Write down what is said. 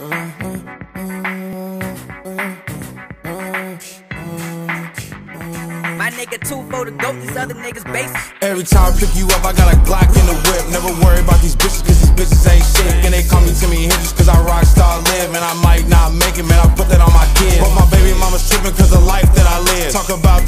My nigga too for the goat, these other niggas base. Every time I pick you up, I got a Glock in the whip. Never worry about these bitches, cause these bitches ain't shit. And they call me Timmy Hendrix, cause I rock star live. And I might not make it, man, I put that on my kid. But my baby mama's tripping cause the life that I live. Talk about